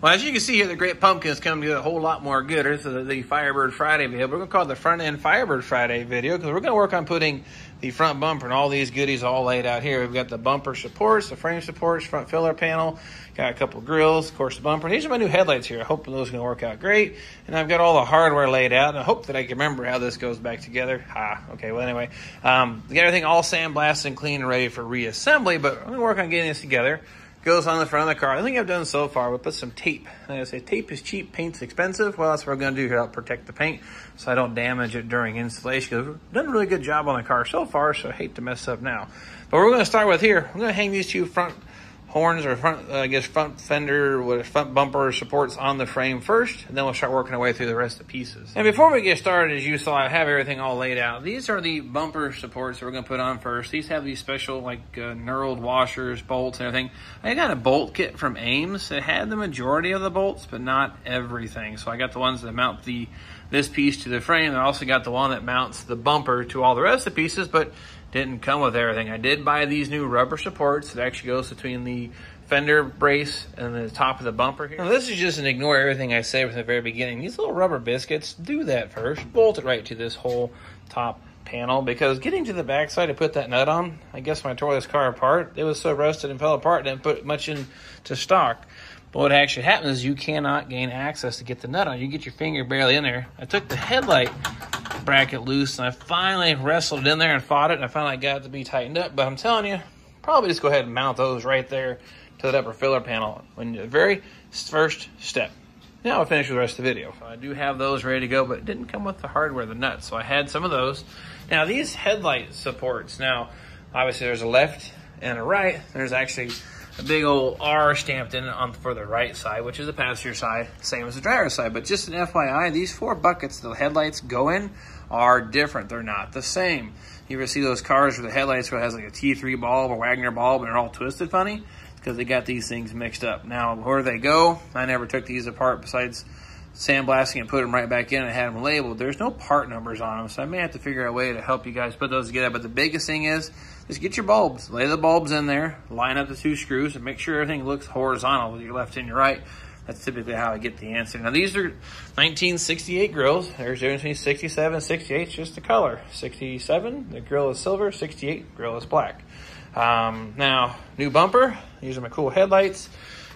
Well, as you can see here, the Great Pumpkin's come to a whole lot more gooder. This is the Firebird Friday video. We're going to call it the Front End Firebird Friday video because we're going to work on putting the front bumper and all these goodies all laid out here. We've got the bumper supports, the frame supports, front filler panel, got a couple grills, of course the bumper. These are my new headlights here. I hope those are going to work out great. And I've got all the hardware laid out, and I hope that I can remember how this goes back together. Okay, well anyway, we got everything all sandblasted and clean and ready for reassembly, but I'm going to work on getting this together. Goes on the front of the car. I think I've done so far, we put some tape. Like I say, tape is cheap, paint's expensive. Well, that's what we're gonna do here. I'll protect the paint so I don't damage it during installation. We've done a really good job on the car so far, so I hate to mess up now. But we're gonna start with here. I'm gonna hang these two front horns or front, I guess, front fender with front bumper supports on the frame first, and then we'll start working our way through the rest of the pieces. And before we get started, as you saw, I have everything all laid out. These are the bumper supports that we're gonna put on first. These have these special like knurled washers, bolts, and everything. I got a bolt kit from Ames that had the majority of the bolts, but not everything. So I got the ones that mount this piece to the frame. I also got the one that mounts the bumper to all the rest of the pieces, but didn't come with everything. I did buy these new rubber supports that actually goes between the fender brace and the top of the bumper here. Now this is just an ignore everything I said from the very beginning. These little rubber biscuits, do that first. Bolt it right to this whole top panel, because getting to the back side to put that nut on, I guess when I tore this car apart, it was so rusted and fell apart, it didn't put much into stock. But what actually happens is you cannot gain access to get the nut on. You get your finger barely in there. I took the headlight bracket loose, and I finally wrestled it in there and fought it, and I finally got it to be tightened up. But I'm telling you, probably just go ahead and mount those right there to the upper filler panel when the very first step. Now I'll finish with the rest of the video. I do have those ready to go, but it didn't come with the hardware, the nuts, so I had some of those. Now these headlight supports, now obviously there's a left and a right. There's actually a big old R stamped in on for the right side, which is the passenger side, same as the driver's side. But just an FYI, these four buckets the headlights go in are different. They're not the same. You ever see those cars where the headlights where it has like a T3 bulb or Wagner bulb and they're all twisted funny? It's because they got these things mixed up. Now, where they go, I never took these apart besides sandblasting and put them right back in and had them labeled. There's no part numbers on them, so I may have to figure out a way to help you guys put those together. But the biggest thing is just get your bulbs, lay the bulbs in there, line up the two screws, and make sure everything looks horizontal with your left and your right. That's typically how I get the answer. Now these are 1968 grills. There's difference between 67 and 68, it's just the color. 67, the grill is silver, 68, grill is black. Now, new bumper, these are my cool headlights.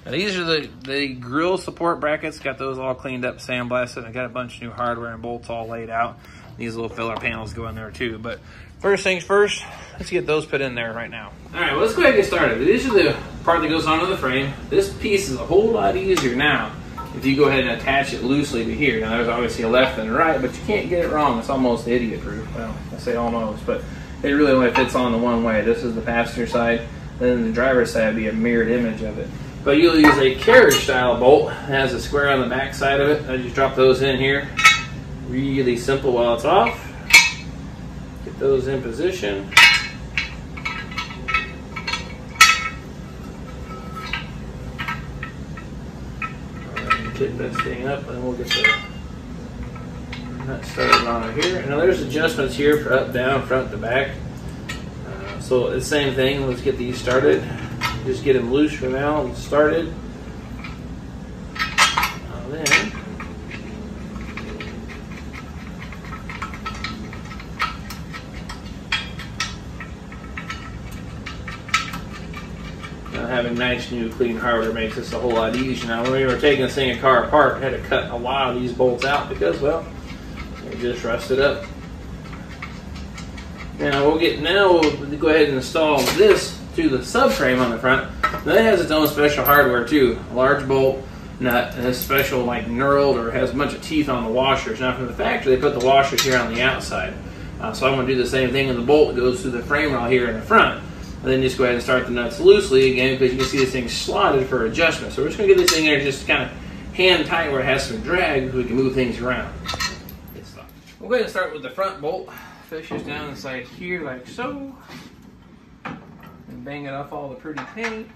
Now these are the grill support brackets, got those all cleaned up, sandblasted. I got a bunch of new hardware and bolts all laid out. These little filler panels go in there too. But first things first, let's get those put in there right now. All right, well, let's go ahead and get started. This is the part that goes onto the frame. This piece is a whole lot easier now if you go ahead and attach it loosely to here. Now there's obviously a left and a right, but you can't get it wrong. It's almost idiot-proof. Well, I say almost, but it really only fits on the one way. This is the passenger side, then the driver's side would be a mirrored image of it. But you'll use a carriage-style bolt. It has a square on the back side of it. I just drop those in here. Really simple while it's off. Get those in position. Get this thing up, and we'll get the nut started on here. Now there's adjustments here for up, down, front, to back. So it's the same thing. Let's get these started. Just get them loose for now and started. Now then, having nice new clean hardware makes this a whole lot easier. Now when we were taking this thing a car apart, we had to cut a lot of these bolts out because, well, they're just rusted up. Now we'll go ahead and install this to the subframe on the front. Now it has its own special hardware too. A large bolt nut and a special like knurled or has a bunch of teeth on the washers. Now from the factory they put the washers here on the outside. So I'm going to do the same thing, and the bolt goes through the frame rail here in the front. And then just go ahead and start the nuts loosely again, because you can see this thing slotted for adjustment. So we're just going to get this thing there just kind of hand tight where it has some drag so we can move things around. We'll go ahead and start with the front bolt. Fishes down inside here like so. And bang it off all the pretty paint.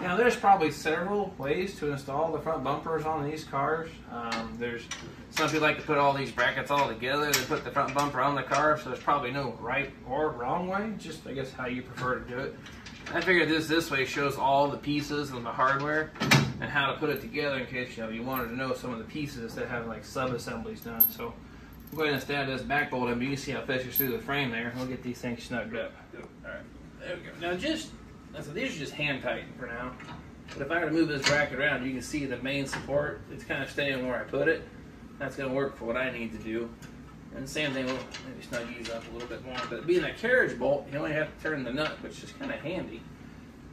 Now there's probably several ways to install the front bumpers on these cars. There's some people like to put all these brackets all together. They put the front bumper on the car, so there's probably no right or wrong way. Just I guess how you prefer to do it. I figured this way shows all the pieces and the hardware and how to put it together in case you wanted to know some of the pieces that have like sub-assemblies done. So I'm going to stab this back bolt in, but you can see how it fetches through the frame there. We'll get these things snugged up. All right, there we go. Now so these are just hand tightened for now. But if I were to move this bracket around, you can see the main support, it's kind of staying where I put it. That's going to work for what I need to do. And same thing, we'll maybe snug these up a little bit more. But being a carriage bolt, you only have to turn the nut, which is kind of handy.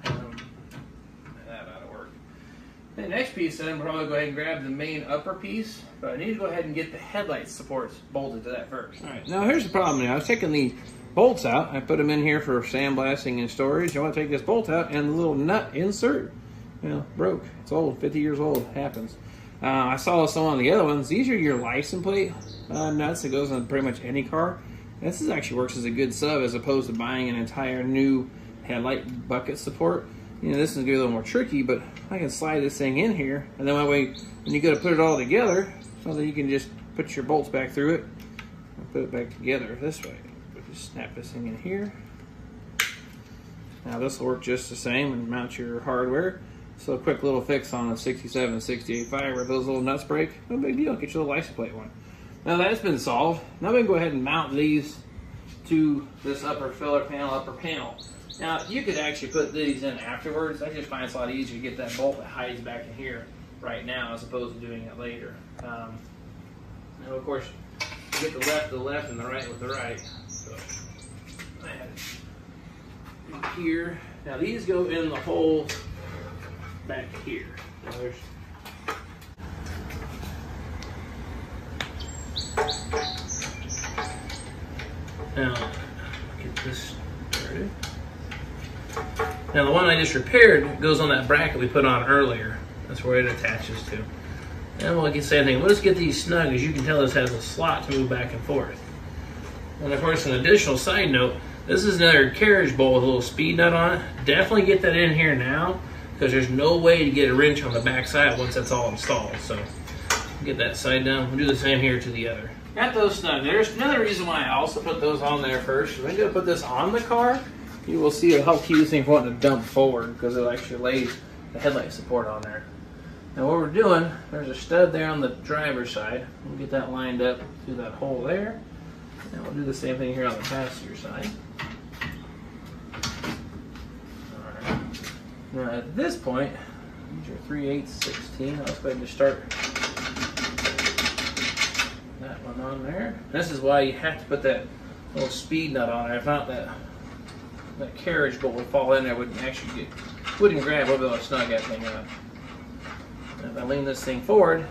That ought to work. The next piece, then, we'll probably go ahead and grab the main upper piece. But I need to go ahead and get the headlight supports bolted to that first. All right, now here's the problem. Now I was taking the bolts out. I put them in here for sandblasting and storage. I want to take this bolt out and the little nut insert, broke. It's old, 50 years old, happens. I saw this on the other ones. These are your license plate nuts that goes on pretty much any car. This is actually works as a good sub as opposed to buying an entire new headlight bucket support. This is gonna be a little more tricky, but I can slide this thing in here, and then that way when you go to put it all together, so that you can just put your bolts back through it and put it back together this way. We'll just snap this thing in here. Now this will work just the same and mount your hardware. So a quick little fix on a 67, 68 Firebird, those little nuts break, no big deal, get your little license plate one. Now that's been solved. Now we can go ahead and mount these to this upper filler panel, Now you could actually put these in afterwards. I just find it's a lot easier to get that bolt that hides back in here right now as opposed to doing it later. Now of course, you get the left, and the right with the right. So, here, now these go in the hole back here. Now, get this started. Now the one I just repaired goes on that bracket we put on earlier. That's where it attaches to. And we'll get the same thing. We'll just get these snug. As you can tell, this has a slot to move back and forth. And of course, an additional side note, this is another carriage bolt with a little speed nut on it. Definitely get that in here now, because there's no way to get a wrench on the back side once that's all installed. So get that side down. We'll do the same here to the other. Got those snug. There's another reason why I also put those on there first. If I'm going to put this on the car, you will see how cute this thing is wanting to dump forward, because it'll actually lay the headlight support on there. Now what we're doing, there's a stud there on the driver's side. We'll get that lined up through that hole there. And we'll do the same thing here on the passenger side. Now at this point, these are 3/8 16. Let's go ahead and just start that one on there. This is why you have to put that little speed nut on there. If not, that carriage bolt would fall in there, wouldn't grab, we'll be able to snug that thing up. And if I lean this thing forward,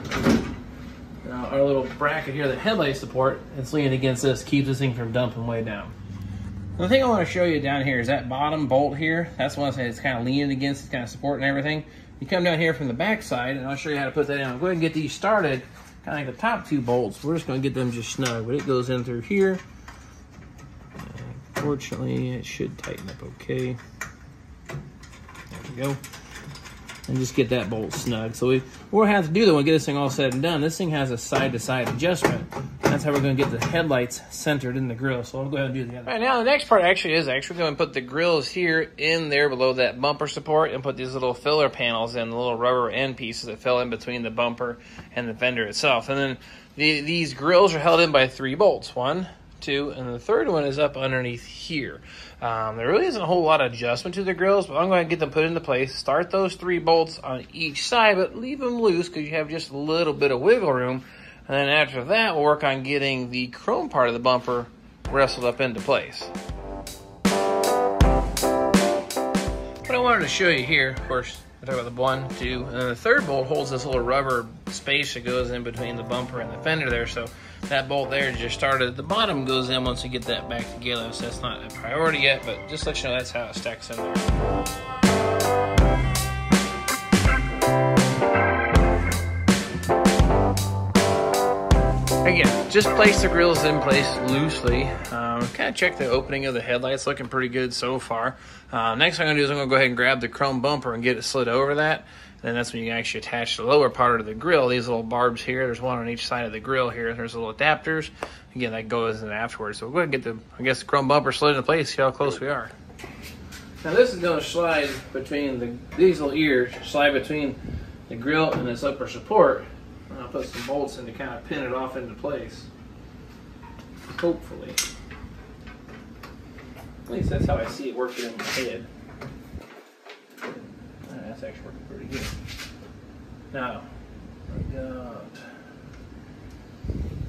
now our little bracket here, the headlight support, it's leaning against this, keeps this thing from dumping way down. The thing I want to show you down here is that bottom bolt here. That's one I said it's kind of leaning against, it's kind of supporting everything. You come down here from the back side, and I'll show you how to put that in. I'll go ahead and get these started, kind of like the top two bolts. We're just going to get them just snug, but it goes in through here. Fortunately, it should tighten up okay. There we go. And just get that bolt snug. So we'll have to do that when we get this thing all said and done. This thing has a side-to-side adjustment. That's how we're going to get the headlights centered in the grill. So I'll go ahead and do the other. All right, now the next part actually going to put the grills here in there below that bumper support and put these little filler panels in, the little rubber end pieces that fell in between the bumper and the fender itself. And then these grills are held in by three bolts. One, two, and the third one is up underneath here. There really isn't a whole lot of adjustment to the grills, but I'm going to get them put into place. Start those three bolts on each side, but leave them loose because you have just a little bit of wiggle room. And then after that, we'll work on getting the chrome part of the bumper wrestled up into place. What I wanted to show you here, of course, I talked about the one, two, and then the third bolt holds this little rubber space that goes in between the bumper and the fender there. So that bolt there just started at the bottom, goes in once you get that back together. So that's not a priority yet, but just to let you know that's how it stacks in there. Again, just place the grills in place loosely. Kind of check the opening of the headlights, looking pretty good so far. Next thing I'm gonna do is I'm gonna go ahead and grab the chrome bumper and get it slid over that. And that's when you can actually attach the lower part of the grill. These little barbs here, there's one on each side of the grill here. There's little adapters. Again, that goes in afterwards. So we'll go ahead and get the chrome bumper slid into place, see how close we are. Now this is going to slide between the, these little ears slide between the grill and this upper support. And I'll put some bolts in to kind of pin it off into place. Hopefully. At least that's how I see it working in my head. Right, that's actually working pretty good. Now, I got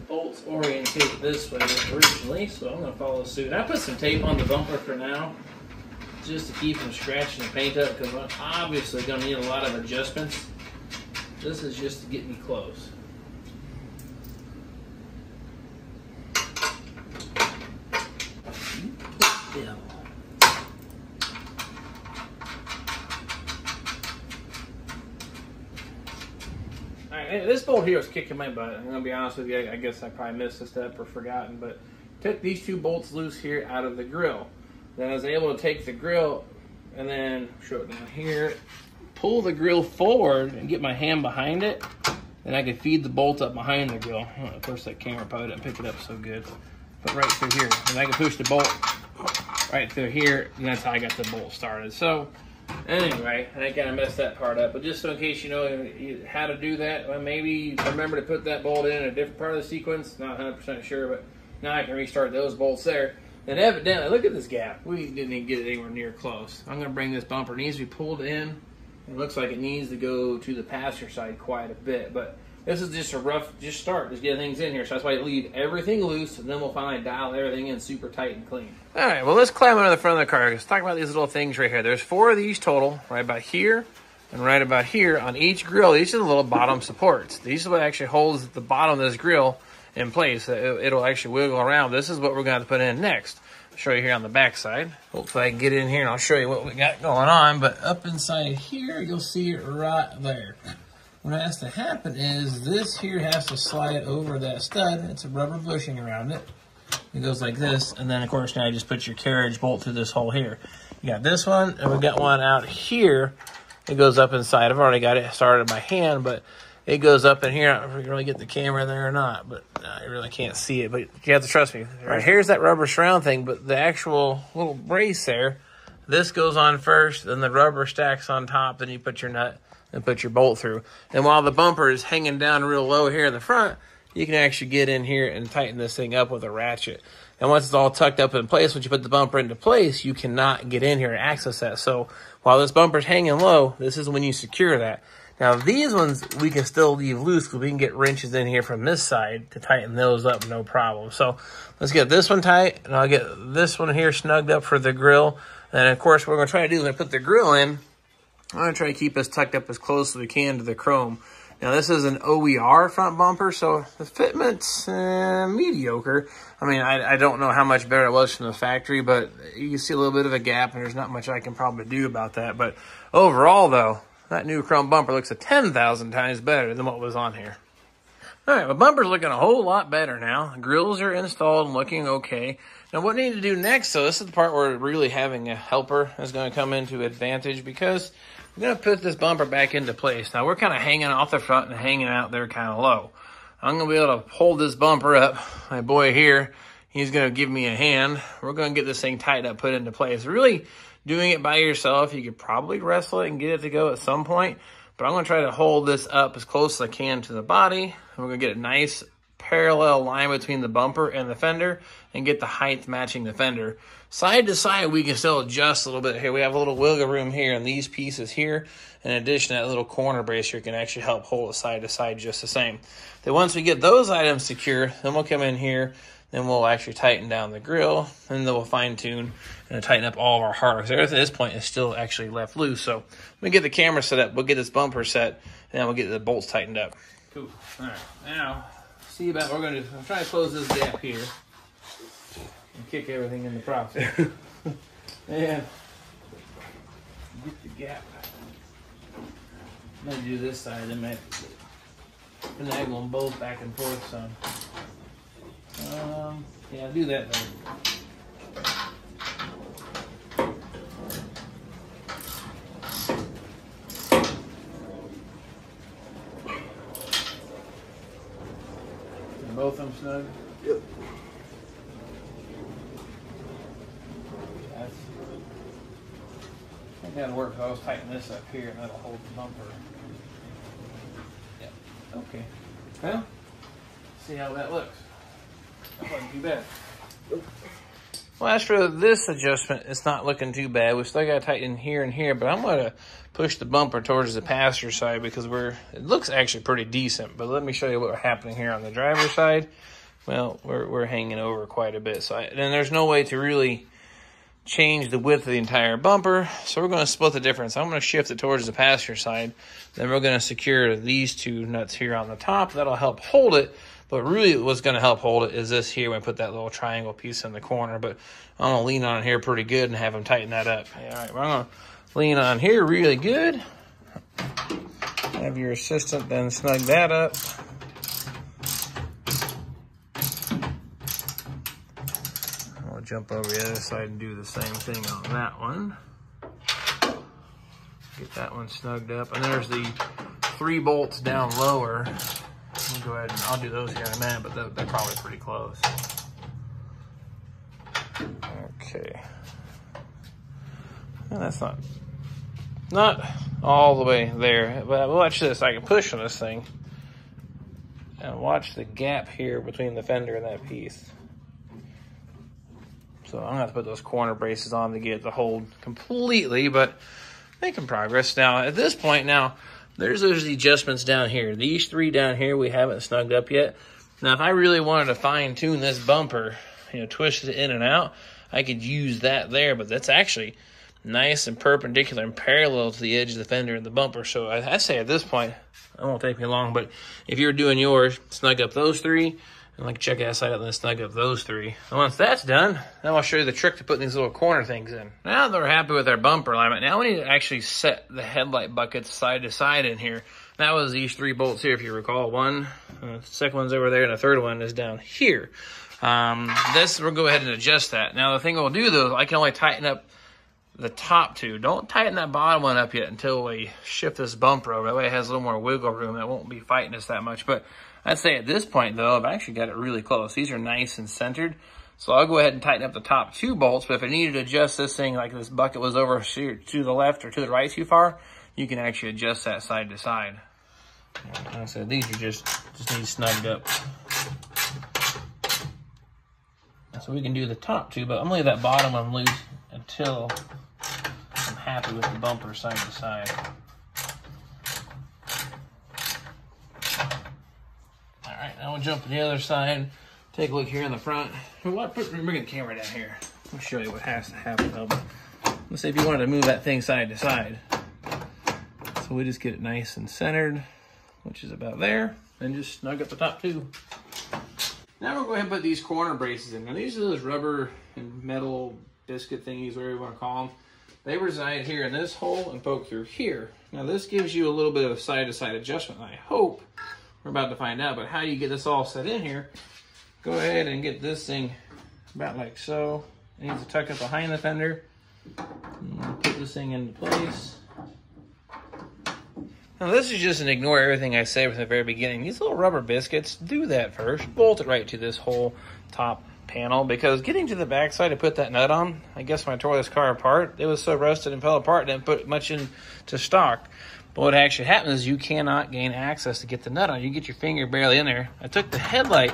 bolts orientated this way originally, so I'm going to follow suit. I put some tape on the bumper for now, just to keep from scratching the paint up, because I'm obviously going to need a lot of adjustments. This is just to get me close. Alright, this bolt here was kicking my butt. I'm going to be honest with you, I guess I probably missed a step or forgotten, but took these two bolts loose here out of the grill. Then I was able to take the grill and then show it down here, pull the grill forward and get my hand behind it. Then I could feed the bolt up behind the grill. Oh, of course, that camera probably didn't pick it up so good. But right through here, and I can push the bolt right through here, and that's how I got the bolt started. So anyway, I kind of messed that part up. But just so in case you know how to do that, well, maybe remember to put that bolt in a different part of the sequence. Not 100% sure, but now I can restart those bolts there. And evidently, look at this gap. We didn't even get it anywhere near close. I'm going to bring this bumper. It needs to be pulled in. It looks like it needs to go to the passenger side quite a bit. But this is just a rough, just start. Just getting things in here. So that's why I leave everything loose. And then we'll finally dial everything in super tight and clean. All right. Well, let's climb into the front of the car. Let's talk about these little things right here. There's four of these total. Right about here and right about here on each grill. These are the little bottom supports. These are what actually holds the bottom of this grill in place. It'll actually wiggle around. This is what we're going to put in next. I'll show you here on the back side. Hopefully I can get in here and I'll show you what we got going on. But up inside here, you'll see it right there. What has to happen is this here has to slide over that stud. It's a rubber bushing around it. It goes like this. And then of course now you just put your carriage bolt through this hole here. You got this one and we've got one out here. It goes up inside. I've already got it started by hand, but it goes up in here. I don't know if you can really get the camera there or not, but I really can't see it. But you have to trust me. All right, here's that rubber surround thing, but the actual little brace there, this goes on first, then the rubber stacks on top, then you put your nut and put your bolt through. And while the bumper is hanging down real low here in the front, you can actually get in here and tighten this thing up with a ratchet. And once it's all tucked up in place, once you put the bumper into place, you cannot get in here and access that. So while this bumper's hanging low, this is when you secure that. Now, these ones we can still leave loose because we can get wrenches in here from this side to tighten those up, no problem. So let's get this one tight, and I'll get this one here snugged up for the grill. And, of course, what we're going to try to do when I put the grill in, I'm going to try to keep us tucked up as close as we can to the chrome. Now, this is an OER front bumper, so the fitment's mediocre. I mean, I don't know how much better it was from the factory, but you can see a little bit of a gap, and there's not much I can probably do about that. But overall, though, that new chrome bumper looks a 10,000 times better than what was on here. All right, my bumper's looking a whole lot better now. Grills are installed and looking okay. Now, what I need to do next, so this is the part where really having a helper is going to come into advantage because I'm going to put this bumper back into place. Now, we're kind of hanging off the front and hanging out there kind of low. I'm going to be able to hold this bumper up. My boy here, he's going to give me a hand. We're going to get this thing tied up, put into place. Really, doing it by yourself, you could probably wrestle it and get it to go at some point, but I'm going to try to hold this up as close as I can to the body, and we're going to get a nice parallel line between the bumper and the fender and get the height matching the fender. Side to side, we can still adjust a little bit here. We have a little wiggle room here and these pieces here. In addition, that little corner brace here can actually help hold it side to side just the same. Then once we get those items secure, then we'll come in here. Then we'll actually tighten down the grill, and then we'll fine-tune and tighten up all of our hardware. So at this point, it's still actually left loose. So let me get the camera set up. We'll get this bumper set, and then we'll get the bolts tightened up. Cool. All right. Now, see about what we're going to do. I'm trying to close this gap here and kick everything in the process. And get the gap. I'm going to do this side. Then I'm going to angle them both back and forth some. Yeah, do that then. And both of them snug? Yep. That'll work if I was tightening this up here and that'll hold the bumper. Yep. Okay. Well, see how that looks. That wasn't too bad. Well, as for this adjustment, it's not looking too bad. We still got to tighten here and here, but I'm going to push the bumper towards the passenger side because it looks actually pretty decent. But let me show you what's happening here on the driver's side. Well, we're hanging over quite a bit. So then there's no way to really change the width of the entire bumper. So we're going to split the difference. I'm going to shift it towards the passenger side. Then we're going to secure these two nuts here on the top. That'll help hold it. But really what's going to help hold it is this here when I put that little triangle piece in the corner. But I'm going to lean on here pretty good and have them tighten that up. All right, well, I'm going to lean on here really good. Have your assistant then snug that up. I'll jump over the other side and do the same thing on that one. Get that one snugged up. And there's the 3 bolts down lower. I'll go ahead and I'll do those here in a minute, but they're probably pretty close. Okay. Well, that's not all the way there, but watch this. I can push on this thing and watch the gap here between the fender and that piece. So I'm going to have to put those corner braces on to get it to hold completely, but making progress. Now, at this point now, there's those adjustments down here. These 3 down here we haven't snugged up yet. Now, if I really wanted to fine-tune this bumper, you know, twist it in and out, I could use that there, but that's actually nice and perpendicular and parallel to the edge of the fender and the bumper. So I say at this point, it won't take me long, but if you're doing yours, snug up those 3, and like check that side out and then snug up those 3. And once that's done, now I'll show you the trick to putting these little corner things in. Now that we're happy with our bumper alignment, now we need to actually set the headlight buckets side to side in here. That was these 3 bolts here, if you recall. One, the second one's over there, and the third one is down here. We'll go ahead and adjust that. Now the thing we'll do though, I can only tighten up the top 2. Don't tighten that bottom one up yet until we shift this bumper over. That way it has a little more wiggle room. It won't be fighting us that much, but I'd say at this point, though, I've actually got it really close. These are nice and centered. So I'll go ahead and tighten up the top 2 bolts. But if I needed to adjust this thing, like this bucket was over to the left or to the right too far, you can actually adjust that side to side. Like I said, these are just need snugged up. So we can do the top 2, but I'm going to leave that bottom one loose until I'm happy with the bumper side to side. Now we'll jump to the other side, take a look here in the front. Bring the camera down here. I'll show you what has to happen though. Let's say if you wanted to move that thing side to side. So we just get it nice and centered, which is about there, and just snug up the top 2. Now we'll go ahead and put these corner braces in. Now these are those rubber and metal biscuit thingies, whatever you want to call them. They reside here in this hole and poke through here. Now this gives you a little bit of side to side adjustment, and I hope we're about to find out, but how you get this all set in here, go ahead and get this thing about like so. It needs to tuck it behind the fender. Put this thing into place. Now this is just an ignore everything I say from the very beginning. These little rubber biscuits, do that first. Bolt it right to this whole top panel, because getting to the back side to put that nut on, I guess when I tore this car apart, it was so rusted and fell apart, it didn't put much into stock. But what actually happens is you cannot gain access to get the nut on. You get your finger barely in there. I took the headlight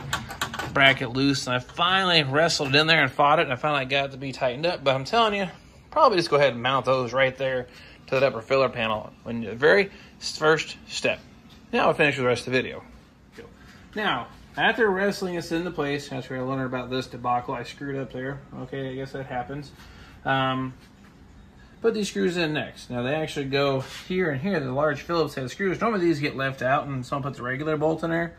bracket loose, and I finally wrestled it in there and fought it, and I finally got it to be tightened up. But I'm telling you, probably just go ahead and mount those right there to that upper filler panel when the very first step. Now I'll finish with the rest of the video. Cool. Now, after wrestling this into place, that's where I learned about this debacle. I screwed up there. Okay, I guess that happens. Put these screws in next. Now they actually go here and here. The large Phillips head screws. Normally these get left out and someone puts a regular bolt in there.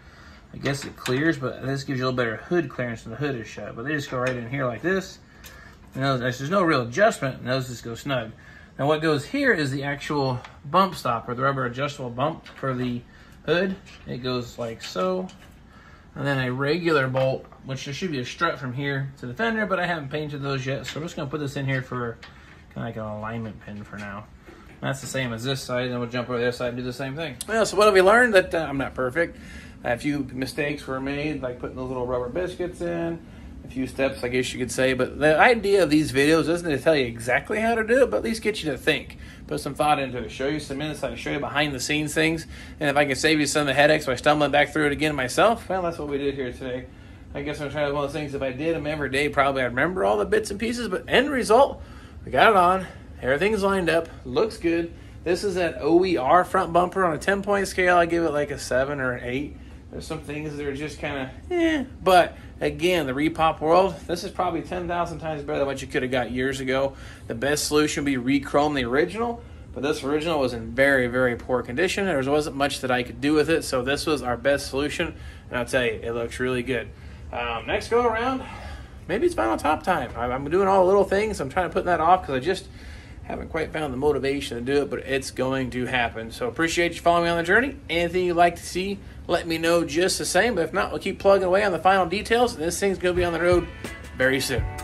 I guess it clears, but this gives you a little better hood clearance when the hood is shut. But they just go right in here like this. And those, there's no real adjustment, and those just go snug. Now what goes here is the actual bump stopper, the rubber adjustable bump for the hood. It goes like so. And then a regular bolt, which there should be a strut from here to the fender, but I haven't painted those yet. So I'm just gonna put this in here for like an alignment pin for now. That's the same as this side, and we'll jump over the other side and do the same thing. Well, so what have we learned? That I'm not perfect. A few mistakes were made, like putting those little rubber biscuits in, a few steps, I guess you could say. But the idea of these videos isn't to tell you exactly how to do it, but at least get you to think, put some thought into it, show you some insight, show you behind the scenes things. And if I can save you some of the headaches by stumbling back through it again myself, well, that's what we did here today. I guess I'm trying to do one of those things. If I did them every day, probably I'd remember all the bits and pieces, but end result, we got it on. Everything's lined up, looks good. This is that OER front bumper on a 10-point scale. I give it like a 7 or an 8. There's some things that are just kind of, But, again, the Repop world, this is probably 10,000 times better than what you could have got years ago. The best solution would be re-chrome the original, but this original was in very, very poor condition. There wasn't much that I could do with it, so this was our best solution. And I'll tell you, it looks really good. Next go around, maybe it's final top time. I'm doing all the little things. I'm trying to put that off because I just haven't quite found the motivation to do it, but it's going to happen. So appreciate you following me on the journey. Anything you'd like to see, let me know just the same. But if not, we'll keep plugging away on the final details. And this thing's going to be on the road very soon.